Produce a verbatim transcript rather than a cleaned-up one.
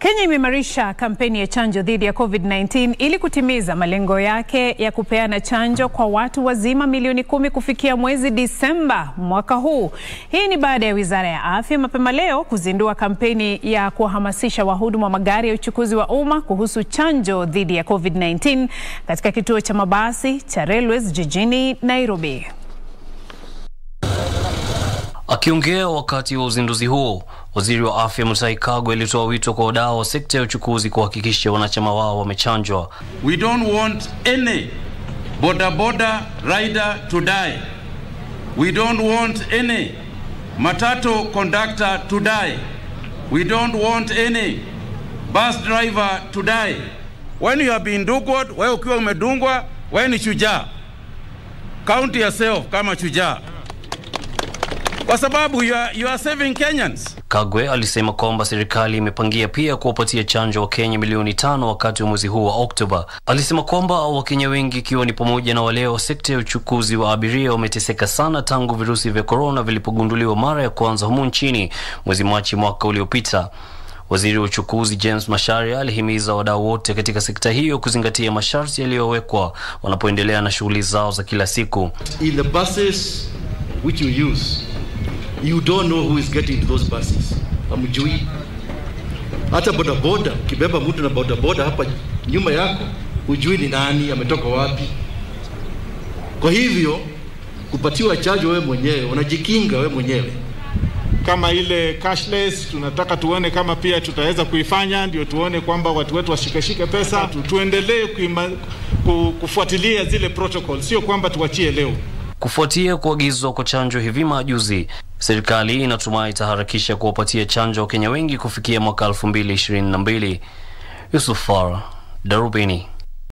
Kenya imeimarisha kampeni ya chanjo dhidi ya COVID nineteen ili kutimiza malengo yake ya kupeana chanjo kwa watu wazima milioni kumi kufikia mwezi Disemba mwaka huu. Hii ni baada ya Wizara ya Afya mapema leo kuzindua kampeni ya kuhamasisha wahudumu wa magari ya uchukuzi wa umma kuhusu chanjo dhidi ya COVID nineteen katika kituo cha mabasi cha Railways jijini Nairobi. Akiongea wakati wa uzinduzi huo, Waziri wa Afya Mutahi Kagwe alitoa wito kwa wadau wa sekta ya uchukuzi kuhakikisha wanachama wao wamechanjwa. We don't want any boda boda rider to die. We don't want any matatu conductor to die. We don't want any bus driver to die. When you have been dungwa, wewe ukiwa umedungwa, wewe ni shujaa. Count yourself kama shujaa. Kwa sababu you are, you are saving Kenyans. Kagwe alisema kwamba serikali imepangia pia kuwapatia chanjo wa Kenya milioni tano wakati wa mwezi huu wa Oktoba. Alisema kwamba Wakenya wengi ikiwa ni pamoja na wale wa sekta ya uchukuzi wa abiria wameteseka sana tangu virusi vya corona vilipogunduliwa mara ya kwanza humu nchini mwezi Machi mwaka uliopita. Waziri wa Uchukuzi James Mashari alihimiza wadau wote katika sekta hiyo kuzingatia masharti yaliyowekwa wanapoendelea na shughuli zao za kila siku. In the buses which you use, you don't know who is getting those buses. Hamjui. Hata boda boda, ukibeba mtu na boda boda hapa nyuma yako, hujui ni nani, ametoka wapi. Kwa hivyo, kupatiwa chanjo wewe mwenyewe, unajikinga wewe mwenyewe. Kama ile cashless, tunataka tuone kama pia tutaweza kuifanya, ndio tuone kwamba watu wetu washikeshike pesa, tuendelee kufuatilia zile protocol, sio kwamba tuachie leo. Kufuatia kuagizwa kwa chanjo hivi majuzi, serikali inatumai itaharakisha kuwapatia chanjo Wakenya wengi kufikia mwaka elfu mbili ishirini na mbili. Yusufar Darubini.